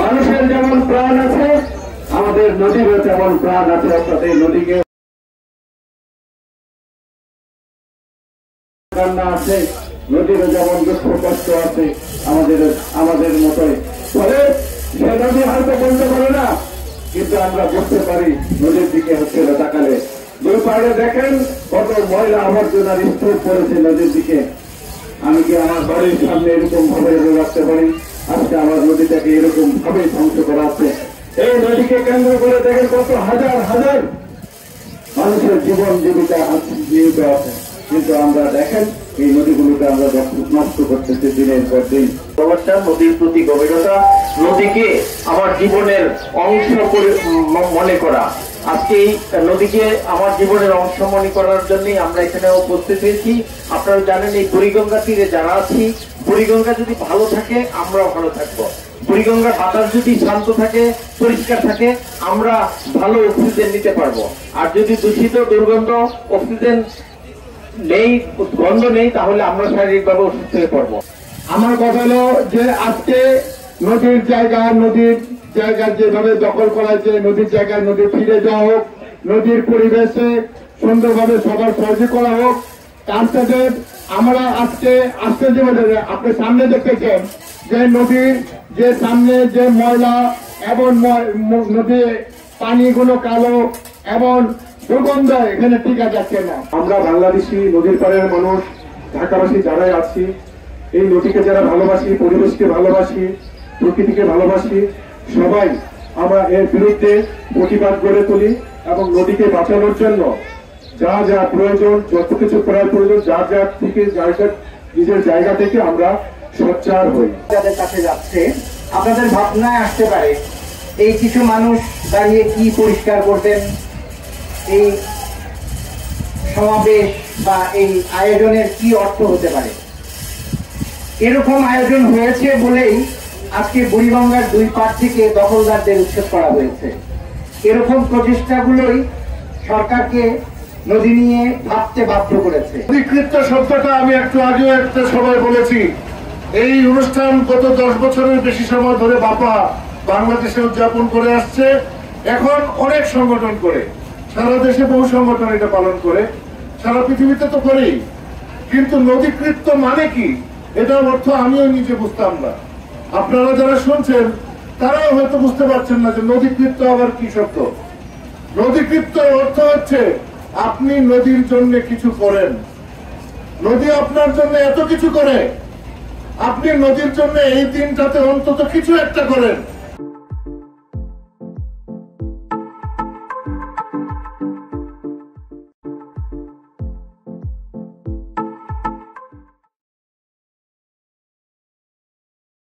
মানুষের যেমন প্রাণ আছে আমাদের নদীরও তেমন প্রাণ আছে, অর্থাৎ এই নদীকে কান্না আছে, নদীরও যেমন দুঃখ কষ্ট আছে আমাদের মতোই। ফলে সে নদী হয়তো বলতে পারে না, কিন্তু আমরা বুঝতে পারি নদীর দিকে হচ্ছে তাকালে। দুই পাড়ে দেখেন কত ময়লা আবর্জনার স্তূপ পড়েছে নদীর দিকে। আমি কি আমার বাড়ির সামনে এরকম ভাবে রাখতে পারি? আজকে আমার নদীটাকে এরকম ভাবে ধ্বংস করা হচ্ছে। এই নদীকে কেন্দ্র করে দেখেন কত হাজার হাজার মানুষের জীবন জীবিকা জীবিত আছে, কিন্তু আমরা দেখেন এই নদীগুলোকে আমরা নষ্ট করতেছি দিনের পর দিন। সমস্যা নদীর প্রতি গভীরতা, নদীকে আমার জীবনের অংশ করে মনে করা, আজকে এই নদীকে আমার জীবনের অংশ মনে করার জন্য আমরা এখানে উপস্থিত হয়েছি। আপনারা জানেন এই বুড়িগঙ্গা তীরে যারা আছি, বুড়িগঙ্গা যদি ভালো থাকে আমরাও ভালো থাকবো, বুড়িগঙ্গার বাতাস যদি শান্ত থাকে পরিষ্কার থাকে আমরা ভালো অক্সিজেন নিতে পারবো। আর যদি দূষিত দুর্গন্ধ অক্সিজেন নেই গন্ধ নেই তাহলে আমরা শারীরিকভাবে অসুস্থ হয়ে পড়বো। আমার কথা হলো যে আজকে নদীর জায়গা যেভাবে দখল করা হয়েছে, নদীর জায়গায় নদী ফিরে যাওয়া হোক, নদীর পরিবেশে সুন্দরভাবে সবার সহযোগ করা হোক। তার সাথে আমরা আজকে জীবনে আপনি সামনে দেখতেছেন যে নদীর যে সামনে যে ময়লা এবং নদীর পানিগুলো কালো এবং দুর্গন্ধ এখানে টিকা যাচ্ছে না। আমরা বাংলাদেশি নদীর পাড়ের মানুষ ঢাকাবাসী যারাই আছি, এই নদীকে যারা ভালোবাসি, পরিবেশকে ভালোবাসি, প্রকৃতিকে ভালোবাসি, সবাই আমরা এর বিরুদ্ধে প্রতিবাদ গড়ে তুলি এবং নদীকে বাঁচানোর জন্য যা যা প্রয়োজন যত কিছু করার প্রয়োজন নিজের জায়গা থেকে আমরা সোচ্চার হই। যাদের কাছে যাচ্ছে আপনাদের ভাবনায় আসতে পারে এই কিছু মানুষ দাঁড়িয়ে কি পরিষ্কার করবেন, এই সমাবেশ বা এই আয়োজনের কি অর্থ হতে পারে। এরকম আয়োজন হয়েছে বলেই আজকে বুড়িগঙ্গার দুই পাড় থেকে দখলদারদের উচ্ছেদ করা হয়েছে। এরকম প্রচেষ্টাগুলোই সরকারকে নদী নিয়ে ভাবতে বাধ্য করেছে। অধিকৃত শব্দটা আমি একটু আগেও একটা সভায় বলেছি। এই অনুষ্ঠান গত 10 বছরের বেশি সময় ধরে বাপা বাংলাদেশে উদযাপন করে আসছে। এখন অনেক সংগঠন করে, সারা দেশে বহু সংগঠন এটা পালন করে, সারা পৃথিবীতে তো করেই। কিন্তু নদীকৃত মানে কি, এটার অর্থ আমিও নিজে বুঝতাম না, আপনারা যারা শুনছেন তারাও হয়তো বুঝতে পারছেন না যে নদীকৃত আবার কি শব্দ। নদীকৃত অর্থ হচ্ছে আপনি নদীর জন্য কিছু করেন, নদী আপনার জন্য এত কিছু করে, আপনি নদীর জন্য এই দিনটাতে অন্তত কিছু একটা করেন।